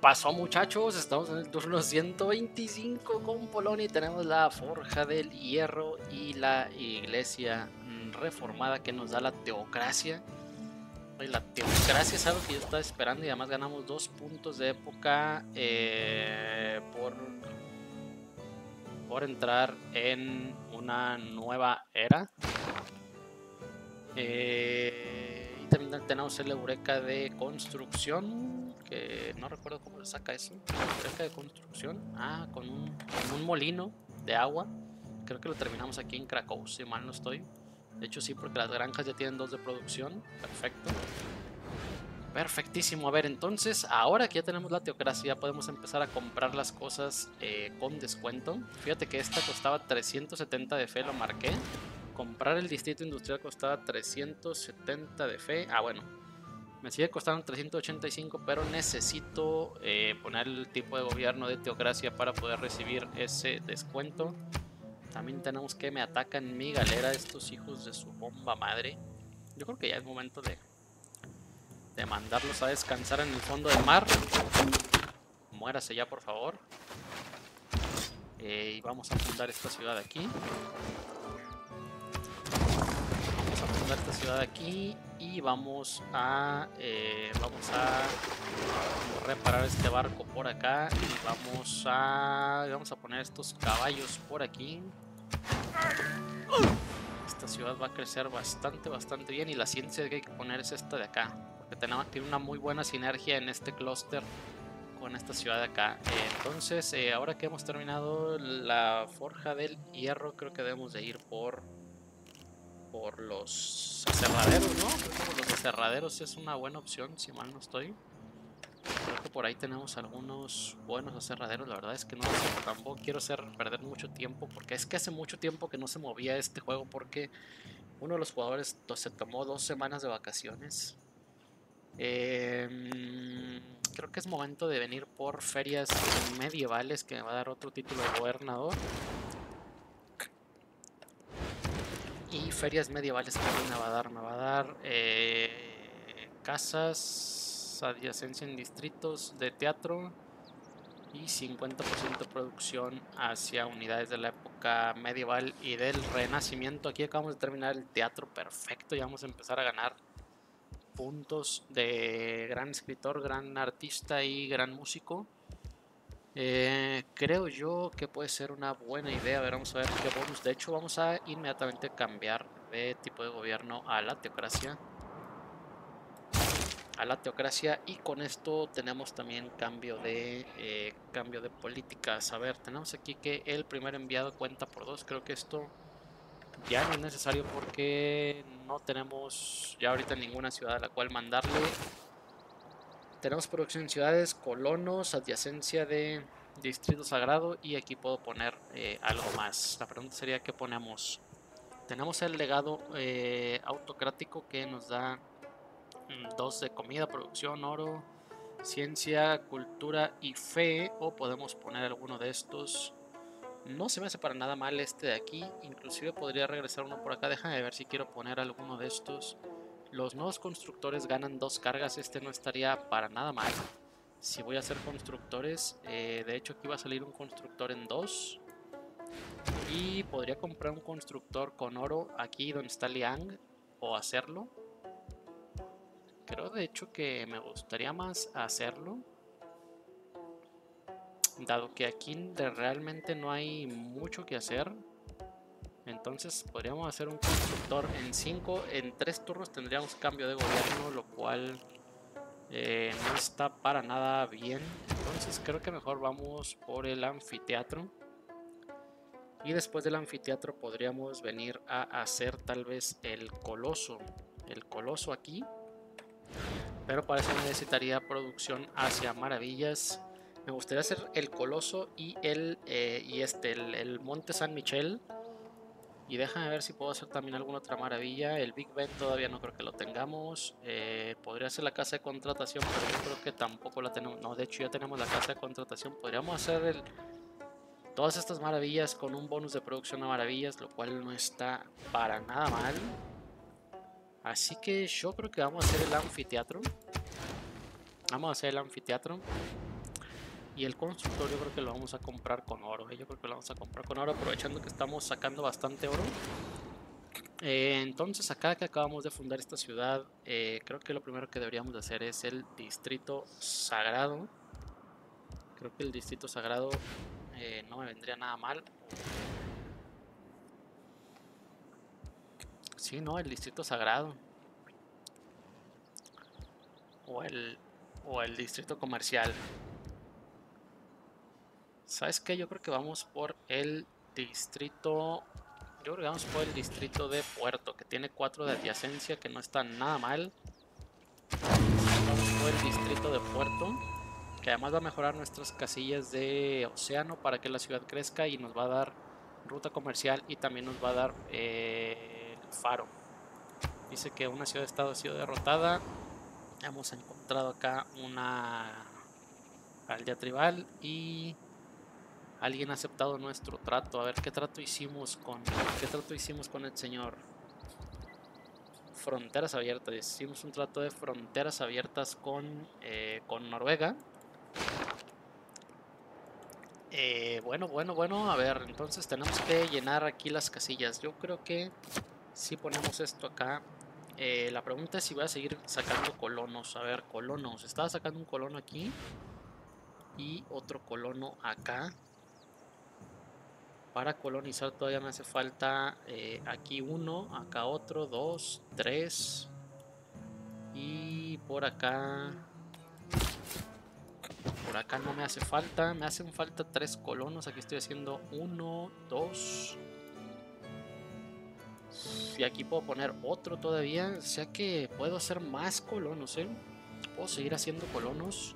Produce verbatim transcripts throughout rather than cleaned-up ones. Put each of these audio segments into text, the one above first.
pasó, muchachos? Estamos en el turno ciento veinticinco con Polonia y tenemos la forja del hierro y la iglesia reformada que nos da la teocracia. La teocracia es algo que yo estaba esperando y además ganamos dos puntos de época eh, por, por entrar en una nueva era. Eh, y también tenemos el eureka de construcción, que no recuerdo cómo se saca eso. Eureka de construcción, ah, con un, con un molino de agua. Creo que lo terminamos aquí en Krakow, si mal no estoy. De hecho sí, porque las granjas ya tienen dos de producción. Perfecto. Perfectísimo. A ver, entonces, ahora que ya tenemos la teocracia, podemos empezar a comprar las cosas eh, con descuento. Fíjate que esta costaba trescientos setenta de fe, lo marqué. Comprar el distrito industrial costaba trescientos setenta de fe. Ah, bueno. Me sigue costando trescientos ochenta y cinco, pero necesito eh, poner el tipo de gobierno de teocracia para poder recibir ese descuento. También tenemos que me atacan mi galera estos hijos de su bomba madre. Yo creo que ya es momento de, de mandarlos a descansar en el fondo del mar. Muérase ya, por favor. Eh, y vamos a fundar esta ciudad aquí. Vamos a fundar esta ciudad aquí. Y vamos a, eh, vamos a reparar este barco por acá. Y vamos a, vamos a poner estos caballos por aquí. Esta ciudad va a crecer bastante, bastante bien. Y la ciencia que hay que poner es esta de acá, porque tenemos, tiene una muy buena sinergia en este clúster con esta ciudad de acá. Eh, entonces, eh, ahora que hemos terminado la forja del hierro, creo que debemos de ir por... por los aserraderos, ¿no? Creo que los aserraderos es una buena opción, si mal no estoy. Creo que por ahí tenemos algunos buenos aserraderos. La verdad es que no tampoco quiero hacer perder mucho tiempo, porque es que hace mucho tiempo que no se movía este juego, porque uno de los jugadores se tomó dos semanas de vacaciones. Eh, creo que es momento de venir por ferias medievales, que me va a dar otro título de gobernador. Y ferias medievales también me va a dar, me va a dar eh, casas, adyacencia en distritos de teatro y cincuenta por ciento producción hacia unidades de la época medieval y del renacimiento. Aquí acabamos de terminar el teatro, perfecto, y vamos a empezar a ganar puntos de gran escritor, gran artista y gran músico. Eh, creo yo que puede ser una buena idea. A ver, vamos a ver qué bonus. De hecho, vamos a inmediatamente cambiar de tipo de gobierno a la teocracia. A la teocracia. Y con esto tenemos también cambio de eh, cambio de políticas. A ver, tenemos aquí que el primer enviado cuenta por dos. Creo que esto ya no es necesario, porque no tenemos ya ahorita ninguna ciudad a la cual mandarle. Tenemos producción en ciudades, colonos, adyacencia de distrito sagrado, y aquí puedo poner eh, algo más. La pregunta sería, ¿qué ponemos? Tenemos el legado eh, autocrático, que nos da dos de comida, producción, oro, ciencia, cultura y fe. O podemos poner alguno de estos. No se me hace para nada mal este de aquí. Inclusive podría regresar uno por acá. Déjame ver si quiero poner alguno de estos. Los nuevos constructores ganan dos cargas. Este no estaría para nada mal. Si voy a hacer constructores, eh, de hecho aquí va a salir un constructor en dos. Y podría comprar un constructor con oro aquí donde está Liang, o hacerlo. Creo de hecho que me gustaría más hacerlo, dado que aquí realmente no hay mucho que hacer. Entonces podríamos hacer un constructor en cinco, en tres turnos tendríamos cambio de gobierno, lo cual eh, no está para nada bien. Entonces creo que mejor vamos por el anfiteatro. Y después del anfiteatro podríamos venir a hacer tal vez el coloso, el coloso aquí. Pero para eso necesitaría producción hacia maravillas. Me gustaría hacer el coloso y, el, eh, y este, el, el monte San Michel. Y déjame ver si puedo hacer también alguna otra maravilla. El Big Ben todavía no creo que lo tengamos. Eh, podría ser la casa de contratación, pero yo creo que tampoco la tenemos. No, de hecho ya tenemos la casa de contratación. Podríamos hacer el... todas estas maravillas con un bonus de producción a maravillas, lo cual no está para nada mal. Así que yo creo que vamos a hacer el anfiteatro. Vamos a hacer el anfiteatro. Y el constructor yo creo que lo vamos a comprar con oro. ¿eh? Yo creo que lo vamos a comprar con oro, aprovechando que estamos sacando bastante oro. Eh, entonces acá que acabamos de fundar esta ciudad, eh, creo que lo primero que deberíamos de hacer es el distrito sagrado. Creo que el distrito sagrado eh, no me vendría nada mal. Sí, no, el distrito sagrado. O el, o el distrito comercial. ¿Sabes qué? Yo creo que vamos por el distrito... Yo creo que vamos por el distrito de Puerto, que tiene cuatro de adyacencia, que no está nada mal. Vamos por el distrito de Puerto, que además va a mejorar nuestras casillas de océano para que la ciudad crezca y nos va a dar ruta comercial y también nos va a dar... Eh, faro. Dice que una ciudad-estado ha sido derrotada. Hemos encontrado acá una aldea tribal y alguien ha aceptado nuestro trato. A ver qué trato hicimos con qué trato hicimos con el señor. Fronteras abiertas. Hicimos un trato de fronteras abiertas con eh, con Noruega. Eh, bueno, bueno, bueno. A ver, entonces tenemos que llenar aquí las casillas. Yo creo que si ponemos esto acá, eh, la pregunta es si voy a seguir sacando colonos. A ver, colonos. Estaba sacando un colono aquí y otro colono acá. Para colonizar todavía me hace falta eh, aquí uno, acá otro, dos, tres. Y por acá... Por acá no me hace falta. Me hacen falta tres colonos. Aquí estoy haciendo uno, dos... Y aquí puedo poner otro todavía. O sea que puedo hacer más colonos, ¿eh? Puedo seguir haciendo colonos.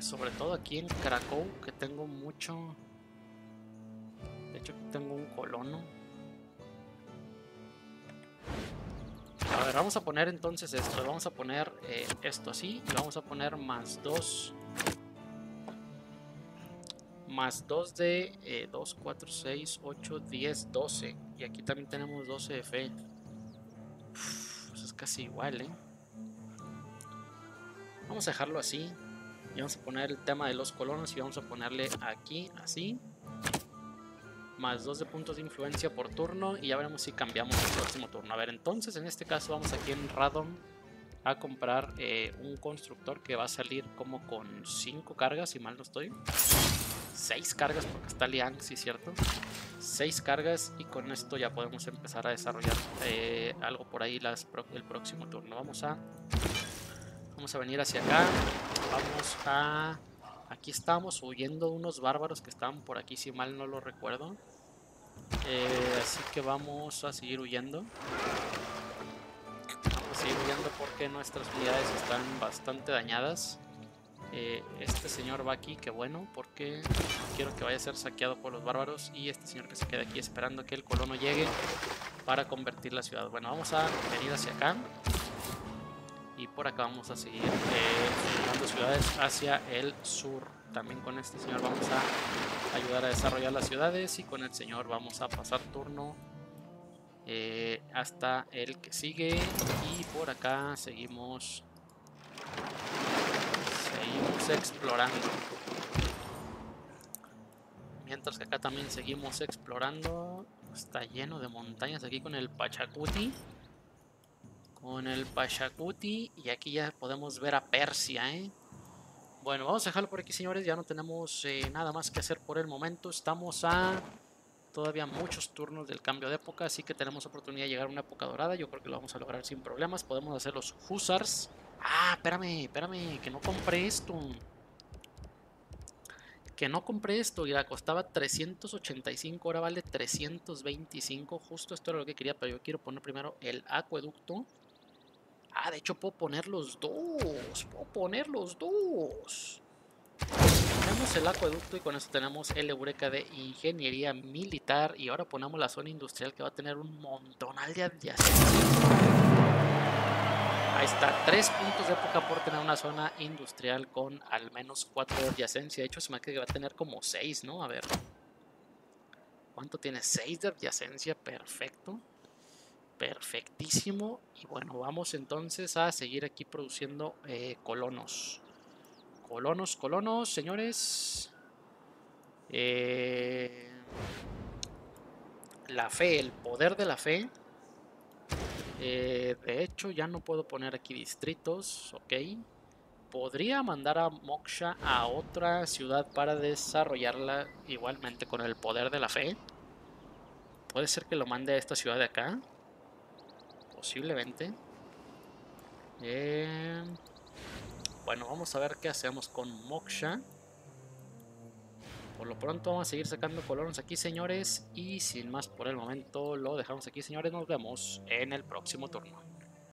Sobre todo aquí en Krakow, que tengo mucho. De hecho, aquí tengo un colono. A ver, vamos a poner entonces esto. Vamos a poner eh, esto así. Y vamos a poner más dos. Más dos de eh, dos, cuatro, seis, ocho, diez, doce. Y aquí también tenemos doce de fe. Uf, pues es casi igual, ¿eh? Vamos a dejarlo así. Y vamos a poner el tema de los colonos. Y vamos a ponerle aquí, así. Más dos de puntos de influencia por turno. Y ya veremos si cambiamos el próximo turno. A ver, entonces en este caso vamos aquí en Radom a comprar eh, un constructor que va a salir como con cinco cargas, si mal no estoy. seis cargas, porque está Liang, sí, cierto. seis cargas, y con esto ya podemos empezar a desarrollar eh, algo por ahí las pro el próximo turno. Vamos a vamos a venir hacia acá. Vamos a... Aquí estábamos huyendo de unos bárbaros que estaban por aquí, si mal no lo recuerdo. Eh, así que vamos a seguir huyendo. Vamos a seguir huyendo porque nuestras unidades están bastante dañadas. Eh, este señor va aquí, que bueno, porque quiero que vaya a ser saqueado por los bárbaros. Y este señor que se queda aquí esperando que el colono llegue para convertir la ciudad. Bueno, vamos a venir hacia acá. Y por acá vamos a seguir dando eh, ciudades hacia el sur. También con este señor vamos a ayudar a desarrollar las ciudades. Y con el señor vamos a pasar turno eh, hasta el que sigue. Y por acá seguimos... Seguimos explorando. Mientras que acá también seguimos explorando. Está lleno de montañas aquí con el Pachacuti. Con el Pachacuti. Y aquí ya podemos ver a Persia, ¿eh? Bueno, vamos a dejarlo por aquí, señores. Ya no tenemos eh, nada más que hacer por el momento. Estamos a todavía muchos turnos del cambio de época. Así que tenemos oportunidad de llegar a una época dorada. Yo creo que lo vamos a lograr sin problemas. Podemos hacer los Hussars. Ah, espérame, espérame, que no compré esto. Que no compré esto, mira, costaba trescientos ochenta y cinco, ahora vale trescientos veinticinco. Justo esto era lo que quería, pero yo quiero poner primero el acueducto. Ah, de hecho puedo poner los dos. Puedo poner los dos. Tenemos el acueducto y con eso tenemos el Eureka de ingeniería militar. Y ahora ponemos la zona industrial que va a tener un montonal de adyacentes. Ahí está, tres puntos de época por tener una zona industrial con al menos cuatro de adyacencia. De hecho, se me hace que va a tener como seis, ¿no? A ver. ¿Cuánto tiene? seis de adyacencia. Perfecto. Perfectísimo. Y bueno, vamos entonces a seguir aquí produciendo eh, colonos. Colonos, colonos, señores. Eh... La fe, el poder de la fe. Eh, de hecho, ya no puedo poner aquí distritos. Ok. Podría mandar a Moksha a otra ciudad para desarrollarla igualmente con el poder de la fe. Puede ser que lo mande a esta ciudad de acá. Posiblemente. Eh... Bueno, vamos a ver qué hacemos con Moksha. Por lo pronto vamos a seguir sacando colonos aquí, señores. Y sin más por el momento, lo dejamos aquí, señores. Nos vemos en el próximo turno.